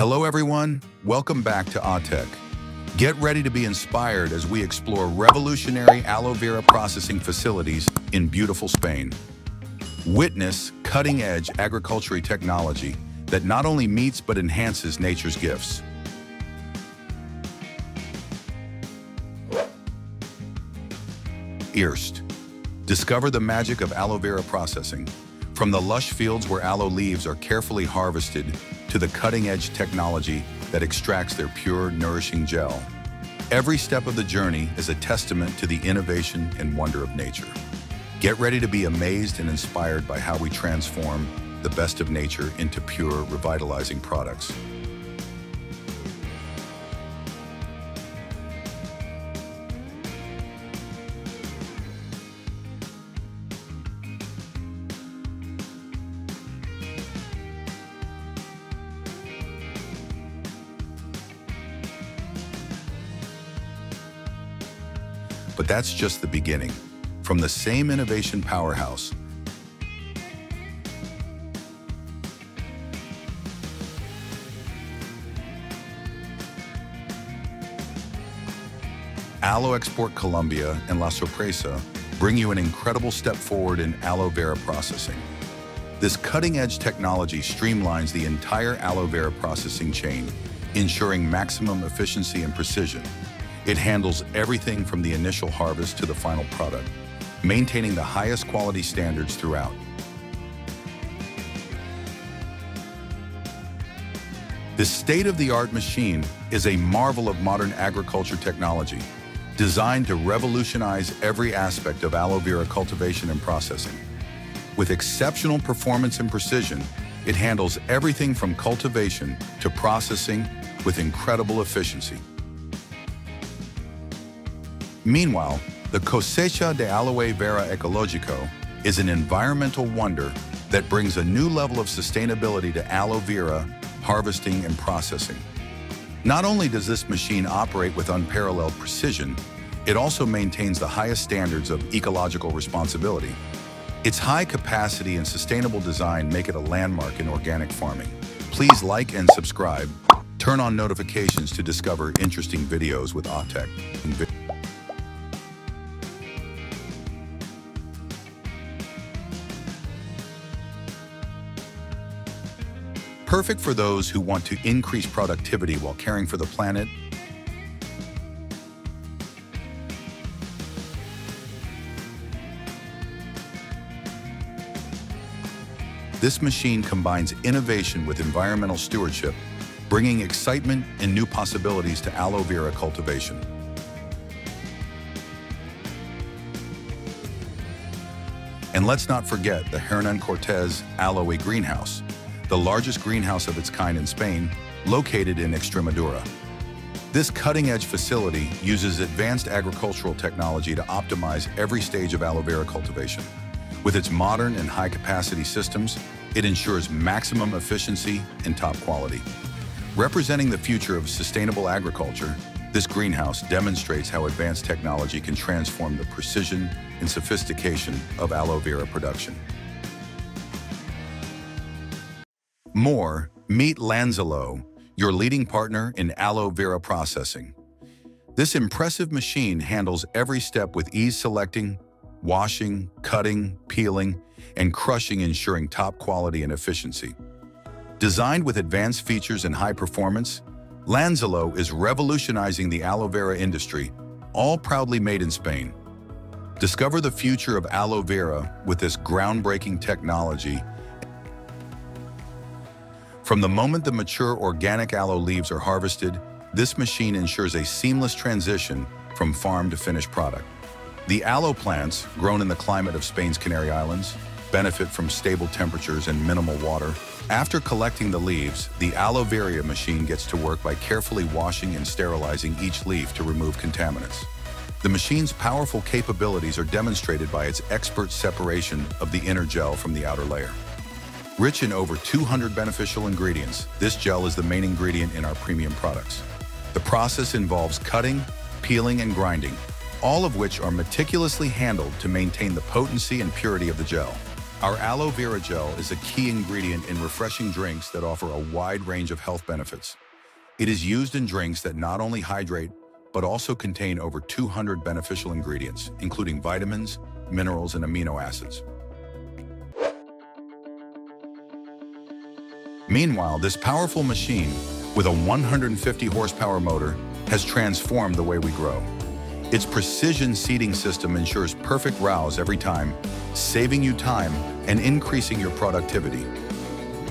Hello everyone, welcome back to AhTech. Get ready to be inspired as we explore revolutionary aloe vera processing facilities in beautiful Spain. Witness cutting-edge agricultural technology that not only meets but enhances nature's gifts. Eerst. Discover the magic of aloe vera processing. From the lush fields where aloe leaves are carefully harvested to the cutting-edge technology that extracts their pure, nourishing gel. Every step of the journey is a testament to the innovation and wonder of nature. Get ready to be amazed and inspired by how we transform the best of nature into pure, revitalizing products. But that's just the beginning. From the same innovation powerhouse Aloe Export Colombia and La Sorpresa bring you an incredible step forward in aloe vera processing. This cutting-edge technology streamlines the entire aloe vera processing chain, ensuring maximum efficiency and precision. It handles everything from the initial harvest to the final product, maintaining the highest quality standards throughout. This state-of-the-art machine is a marvel of modern agriculture technology, designed to revolutionize every aspect of aloe vera cultivation and processing. With exceptional performance and precision, it handles everything from cultivation to processing with incredible efficiency. Meanwhile, the Cosecha de Aloe Vera Ecologico is an environmental wonder that brings a new level of sustainability to aloe vera harvesting and processing. Not only does this machine operate with unparalleled precision, it also maintains the highest standards of ecological responsibility. Its high capacity and sustainable design make it a landmark in organic farming. Please like and subscribe. Turn on notifications to discover interesting videos with AhTech. Perfect for those who want to increase productivity while caring for the planet. This machine combines innovation with environmental stewardship, bringing excitement and new possibilities to aloe vera cultivation. And let's not forget the Hernan Cortez Aloe Greenhouse, the largest greenhouse of its kind in Spain, located in Extremadura. This cutting-edge facility uses advanced agricultural technology to optimize every stage of aloe vera cultivation. With its modern and high-capacity systems, it ensures maximum efficiency and top quality. Representing the future of sustainable agriculture, this greenhouse demonstrates how advanced technology can transform the precision and sophistication of aloe vera production. More, meet Lanzalo, your leading partner in aloe vera processing. This impressive machine handles every step with ease, selecting, washing, cutting, peeling, and crushing, ensuring top quality and efficiency. Designed with advanced features and high performance, Lanzalo is revolutionizing the aloe vera industry, all proudly made in Spain. Discover the future of aloe vera with this groundbreaking technology. From the moment the mature organic aloe leaves are harvested, this machine ensures a seamless transition from farm to finished product. The aloe plants, grown in the climate of Spain's Canary Islands, benefit from stable temperatures and minimal water. After collecting the leaves, the aloe vera machine gets to work by carefully washing and sterilizing each leaf to remove contaminants. The machine's powerful capabilities are demonstrated by its expert separation of the inner gel from the outer layer. Rich in over 200 beneficial ingredients, this gel is the main ingredient in our premium products. The process involves cutting, peeling, and grinding, all of which are meticulously handled to maintain the potency and purity of the gel. Our aloe vera gel is a key ingredient in refreshing drinks that offer a wide range of health benefits. It is used in drinks that not only hydrate, but also contain over 200 beneficial ingredients, including vitamins, minerals, and amino acids. Meanwhile, this powerful machine, with a 150 horsepower motor, has transformed the way we grow. Its precision seeding system ensures perfect rows every time, saving you time and increasing your productivity.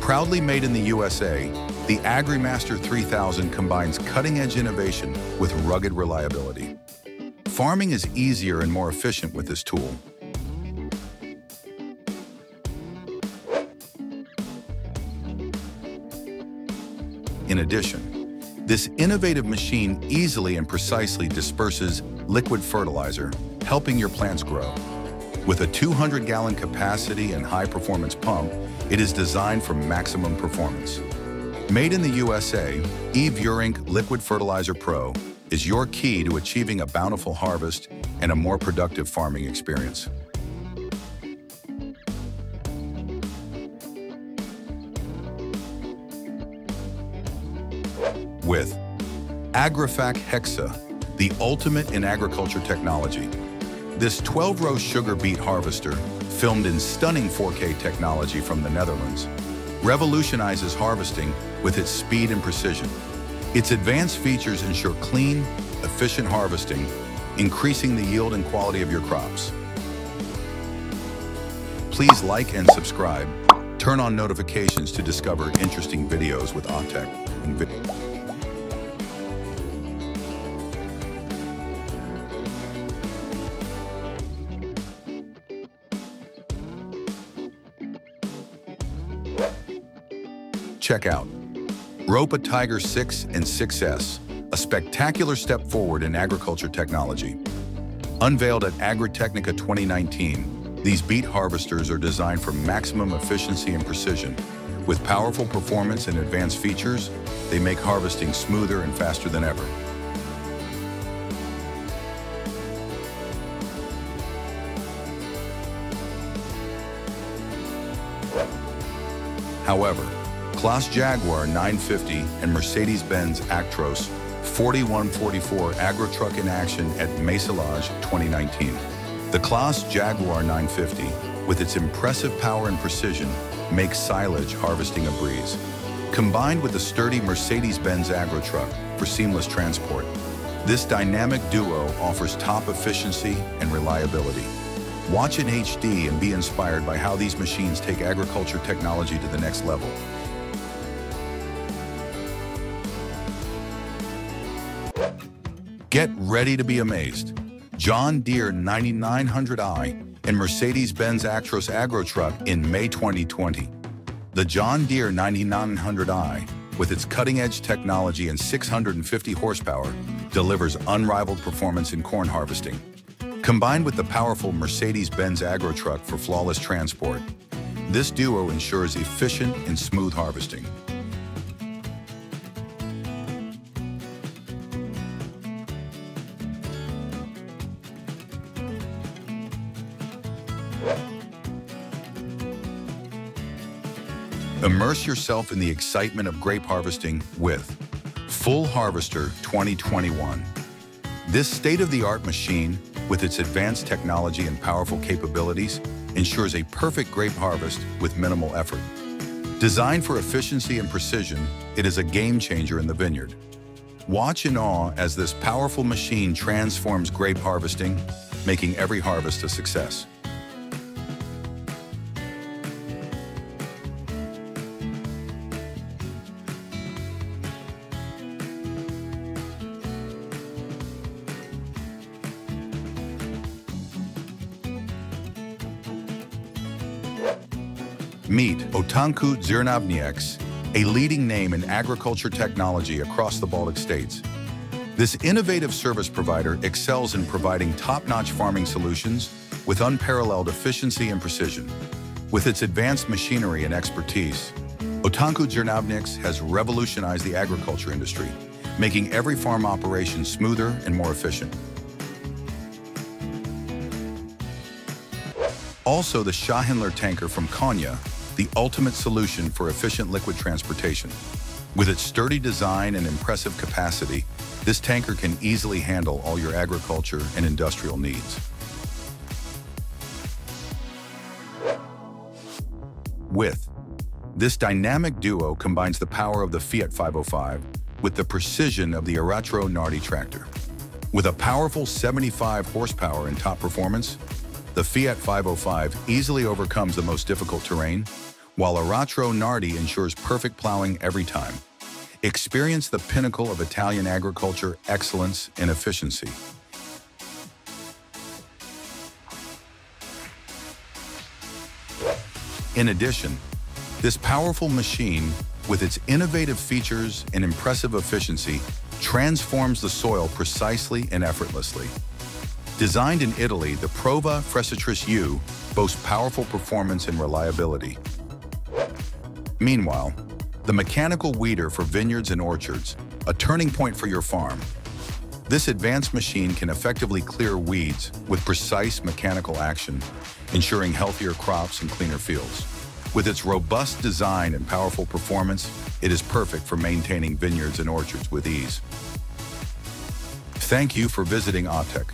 Proudly made in the USA, the AgriMaster 3000 combines cutting-edge innovation with rugged reliability. Farming is easier and more efficient with this tool. In addition, this innovative machine easily and precisely disperses liquid fertilizer, helping your plants grow. With a 200-gallon capacity and high-performance pump, it is designed for maximum performance. Made in the USA, Evurink Liquid Fertilizer Pro is your key to achieving a bountiful harvest and a more productive farming experience. With Agrifac Hexa, the ultimate in agriculture technology, this 12-row sugar beet harvester, filmed in stunning 4K technology from the Netherlands, revolutionizes harvesting with its speed and precision. Its advanced features ensure clean, efficient harvesting, increasing the yield and quality of your crops. Please like and subscribe. Turn on notifications to discover interesting videos with AhTech. Check out Ropa Tiger 6 and 6S, a spectacular step forward in agriculture technology. Unveiled at Agritechnica 2019, these beet harvesters are designed for maximum efficiency and precision. With powerful performance and advanced features, they make harvesting smoother and faster than ever. However, Claas Jaguar 950 and Mercedes-Benz Actros 4144 Agri-Truck in action at Maisilage 2019. The Claas Jaguar 950, with its impressive power and precision, makes silage harvesting a breeze. Combined with the sturdy Mercedes-Benz Agri-Truck for seamless transport, this dynamic duo offers top efficiency and reliability. Watch in HD and be inspired by how these machines take agriculture technology to the next level. Get ready to be amazed. John Deere 9900i and Mercedes-Benz Actros Agri-Truck in May 2020. The John Deere 9900i, with its cutting-edge technology and 650 horsepower, delivers unrivaled performance in corn harvesting. Combined with the powerful Mercedes-Benz Agri-Truck for flawless transport, this duo ensures efficient and smooth harvesting. Immerse yourself in the excitement of grape harvesting with Full Harvester 2021. This state-of-the-art machine, with its advanced technology and powerful capabilities, ensures a perfect grape harvest with minimal effort. Designed for efficiency and precision, it is a game-changer in the vineyard. Watch in awe as this powerful machine transforms grape harvesting, making every harvest a success. Meet Otanku Zernabnieks, a leading name in agriculture technology across the Baltic states. This innovative service provider excels in providing top-notch farming solutions with unparalleled efficiency and precision. With its advanced machinery and expertise, Otanku Zernabnieks has revolutionized the agriculture industry, making every farm operation smoother and more efficient. Also, the Shahinler tanker from Konya, the ultimate solution for efficient liquid transportation. With its sturdy design and impressive capacity, this tanker can easily handle all your agriculture and industrial needs. Width. This dynamic duo combines the power of the Fiat 505 with the precision of the Aratro Nardi tractor. With a powerful 75 horsepower and top performance, the Fiat 505 easily overcomes the most difficult terrain, while Aratro Nardi ensures perfect plowing every time. Experience the pinnacle of Italian agriculture excellence and efficiency. In addition, this powerful machine, with its innovative features and impressive efficiency, transforms the soil precisely and effortlessly. Designed in Italy, the Prova Fresatrice U boasts powerful performance and reliability. Meanwhile, the mechanical weeder for vineyards and orchards, a turning point for your farm. This advanced machine can effectively clear weeds with precise mechanical action, ensuring healthier crops and cleaner fields. With its robust design and powerful performance, it is perfect for maintaining vineyards and orchards with ease. Thank you for visiting AhTech.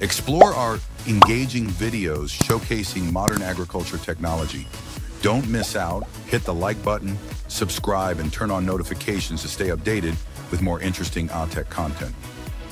Explore our engaging videos showcasing modern agriculture technology. Don't miss out, hit the like button, subscribe, and turn on notifications to stay updated with more interesting AhTech content.